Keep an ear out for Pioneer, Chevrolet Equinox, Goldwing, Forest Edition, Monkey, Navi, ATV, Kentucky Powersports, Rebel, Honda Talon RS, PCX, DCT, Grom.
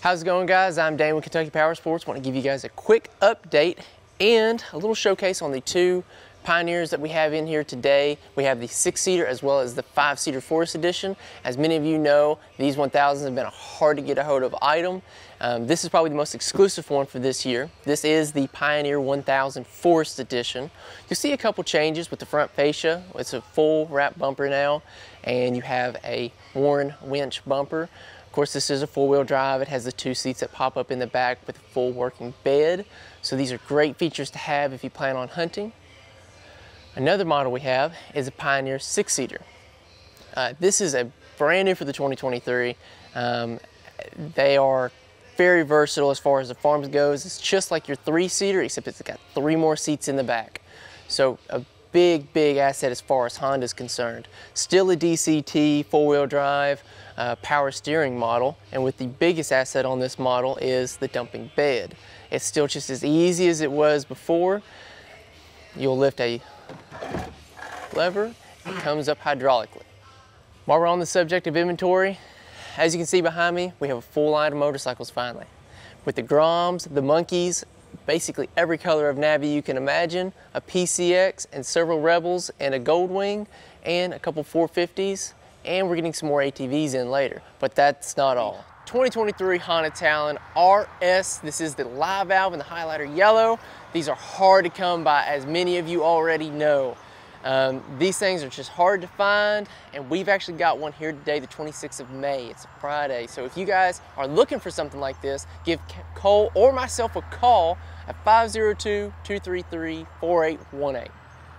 How's it going, guys? I'm Dan with Kentucky Powersports. Want to give you guys a quick update and a little showcase on the two Pioneers that we have in here today. We have the 6-seater as well as the 5-seater Forest Edition. As many of you know, these 1000s have been a hard to get a hold of item. This is probably the most exclusive one for this year. This is the Pioneer 1000 Forest Edition. You'll see a couple changes with the front fascia. It's a full wrap bumper now, and you have a Warren winch bumper. Of course, this is a four-wheel drive. It has the two seats that pop up in the back with a full working bed. So these are great features to have if you plan on hunting. Another model we have is a Pioneer 6-seater. This is a brand new for the 2023. They are very versatile as far as the farm goes. It's just like your 3-seater, except it's got 3 more seats in the back. So a big asset as far as Honda's concerned. Still a DCT four-wheel drive power steering model, and with the biggest asset on this model is the dumping bed. It's still just as easy as it was before. You'll lift a lever, it comes up hydraulically. While we're on the subject of inventory, as you can see behind me, we have a full line of motorcycles finally. With the Groms, the Monkeys, basically every color of Navi you can imagine, a PCX and several Rebels and a Goldwing and a couple 450s, and we're getting some more ATVs in later, but that's not all. 2023 Honda Talon RS. This is the live valve and the highlighter yellow. These are hard to come by, as many of you already know. These things are just hard to find, and we've actually got one here today, the 26th of May. It's a Friday, so if you guys are looking for something like this, give Cole or myself a call at 502-233-4818.